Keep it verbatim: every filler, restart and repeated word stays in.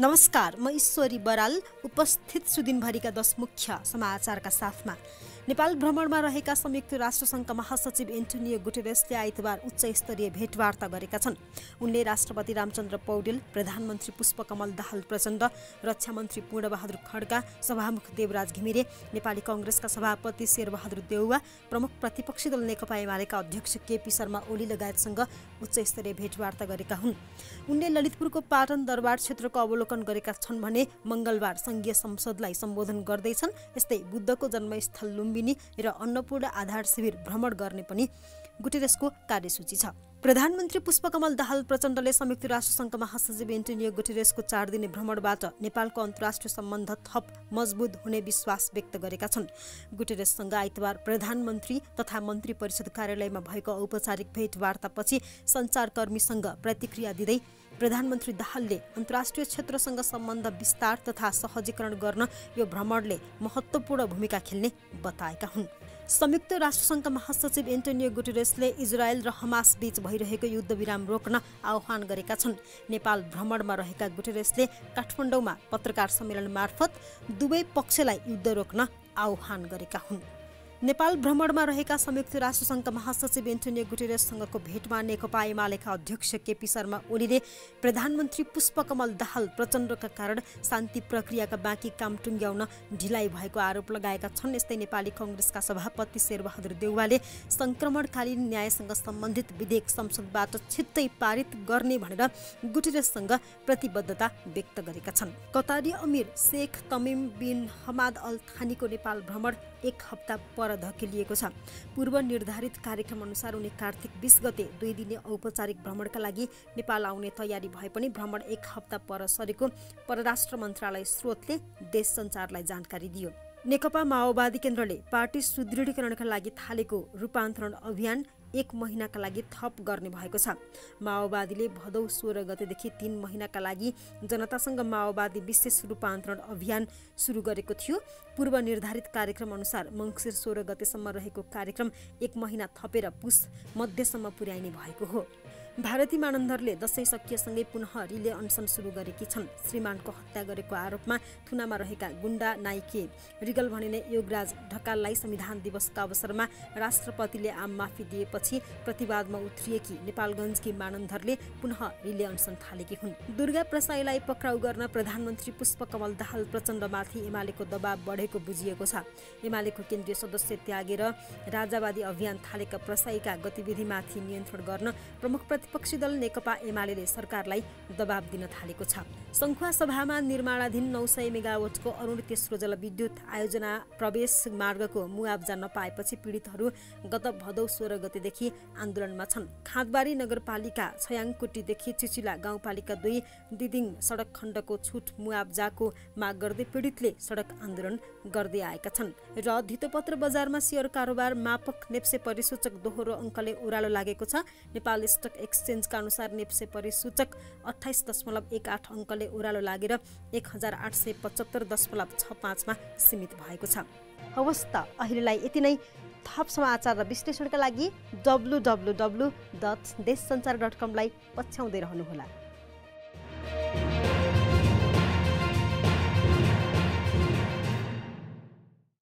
नमस्कार, म ईश्वरी बराल उपस्थित छु दिनभरि का दस मुख्य समाचार का साथमा। नेपाल भ्रमणमा रहेका संयुक्त राष्ट्रसङ्घका महासचिव एन्टोनियो गुटेरेसले आइतबार उच्च स्तरीय भेटवार्ता गरेका छन्। उनले राष्ट्रपति रामचन्द्र पौडेल, प्रधानमन्त्री पुष्पकमल दाहाल प्रचण्ड, रक्षा मन्त्री पूर्णबहादुर खड्का, सभामुख देवराज घिमिरे, नेपाली कांग्रेसका सभापति शेरबहादुर देउवा, प्रमुख प्रतिपक्षी दल नेकपा एमालेका अध्यक्ष केपी शर्मा ओली लगायतसँग उच्च स्तरीय भेटवार्ता गरेका हुन्। उनले ललितपुरको पाटन दरबार क्षेत्रको अवलोकन गरेका छन् भने मंगलबार संघीय संसदलाई सम्बोधन गर्दै छन्। यस्तै बुद्धको जन्मस्थल लुम्बिनी र अन्नपूर्ण आधार शिविर भ्रमण गर्ने पनि गुटेरेसको कार्यसूची छ। प्रधानमन्त्री पुष्पकमल दाहाल प्रचण्डले संयुक्त राष्ट्रसङ्घका महासचिव एन्टोनियो गुटेरेसको चार दिने भ्रमणबाट नेपालको अन्तर्राष्ट्रिय सम्बन्ध थप मजबुत हुने विश्वास व्यक्त गरेका छन्। गुटेरेससँग आइतबार प्रधानमन्त्री तथा मन्त्री परिषद कार्यालयमा भएको औपचारिक भेटवार्तापछि सञ्चारकर्मीसँग प्रतिक्रिया दिँदै प्रधानमन्त्री दाहालले अन्तर्राष्ट्रिय क्षेत्रसँग सम्बन्ध विस्तार तथा सहजीकरण गर्न यो भ्रमणले महत्त्वपूर्ण भूमिका खेल्ने बताएका हुन्। संयुक्त राष्ट्रसङ्घका महासचिव एन्टोनियो गुटेरेसले इजरायल र हमास बीच भइरहेको युद्धविराम रोक्न आह्वान गरेका छन्। नेपाल भ्रमणमा रहेका गुटेरेसले काठमाडौँमा पत्रकार सम्मेलन मार्फत दुवै पक्षलाई युद्ध रोक्न आह्वान गरेका हुन्। नेपाल भ्रमणमा रहेका संयुक्त राष्ट्रसङ्घका महासचिव एन्टोनियो गुटेरेससँगको भेटमा नेकपा एमालेका अध्यक्ष केपी शर्मा ओलीले प्रधानमन्त्री पुष्पकमल दाहाल प्रचण्डका कारण शान्ति प्रक्रियाका बाँकी काम टुङ्ग्याउन ढिलाइ भएको आरोप लगाएका छन्। यस्तै नेपाली कांग्रेसका सभापति शेरबहादुर देउवाले संक्रमणकालीन न्यायसँग सम्बन्धित विधेयक संसदबाट छिट्टै पारित गर्ने भनेर गुटेरेससँग प्रतिबद्धता व्यक्त गरेका छन्। कतारी अमीर शेख तमिम बिन हमाद अल थानीको नेपाल भ्रमण एक हप्ता पर धकेलिएको छ। पूर्व निर्धारित कार्यक्रम अनुसार उनी कार्तिक बीस गते दुई दिने औपचारिक भ्रमणका लागि नेपाल आउने तयारी भए पनि भ्रमण एक हप्ता पर सरेको परराष्ट्र मन्त्रालय स्रोतले देशसञ्चारलाई जानकारी दियो। नेकपा माओवादी केन्द्रले पार्टी सुदृढीकरणका लागि थालेको रूपान्तरण अभियान एक महिनाका लागि थप गर्ने भएको छ। माओवादीले भदौ सोह्र गतेदेखि तीन महिनाका लागि जनतासँग माओवादी विशेष रूपान्तरण अभियान सुरु गरेको थियो। पूर्व निर्धारित कार्यक्रम अनुसार मङ्सिर सोह्र गतेसम्म रहेको कार्यक्रम एक महिना थपेर पुस मध्यसम्म पुर्याइने भएको हो। भारती मानन्धरले दशैं सकिएसँगै पुनः रिले अनसन सुरु गरेकी छन्। श्रीमानको हत्या गरेको आरोपमा थुनामा रहेका गुण्डा नाइके रिगल भनिने योगराज ढकाललाई संविधान दिवसका अवसरमा राष्ट्रपतिले आम माफी दिएपछि प्रतिवादमा उत्रिएकी नेपालगञ्जकी मानन्धरले पुनः रिले अनसन थालेकी हुन्। दुर्गा प्रसाईलाई पक्राउ गर्न प्रधानमन्त्री पुष्पकमल दाहाल प्रचण्डमाथि एमालेको दबाव बढेको बुझिएको छ। एमालेको केन्द्रीय सदस्य त्यागेर राजावादी अभियान थालेका प्रसाईका गतिविधिमाथि नियन्त्रण गर्न प्रमुख विपक्षी दल नेकपा एमालेले सरकारलाई दबाब दिन थालेको छ। संखुवासभामा निर्माणाधीन नौ सय मेगावाटको अरुण तेस्रो जलविद्युत आयोजना प्रवेश मार्गको मुआब्जा नपाएपछि पीडितहरू गत भदौ सोह्र गतेदेखि आन्दोलनमा छन्। खाँदबारी नगरपालिका छयाङकुटीदेखि चिचिला गाउँपालिका दुई दिदिङ सडक खण्डको छुट मुआब्जाको माग गर्दै पीडितले सडक आन्दोलन गर्दै आएका छन्। र धितोपत्र बजारमा सेयर कारोबार मापक नेप्से परिसूचक दोहोरो अङ्कले ओह्रालो लागेको छ। नेपाल स्टक एक्सचेन्जका अनुसार नेप्से परिसूचक अठाइस दशमलव एक आठ अङ्कले ओह्रालो लागेर एक हजार आठ सय पचहत्तर दशमलव छ पाँचमा सीमित भएको छ। अवस्था अहिलेलाई यति नै। थप समाचार र विश्लेषणका लागि W W W dot Deshsanchar dot कमलाई पछ्याउँदै रहनुहोला।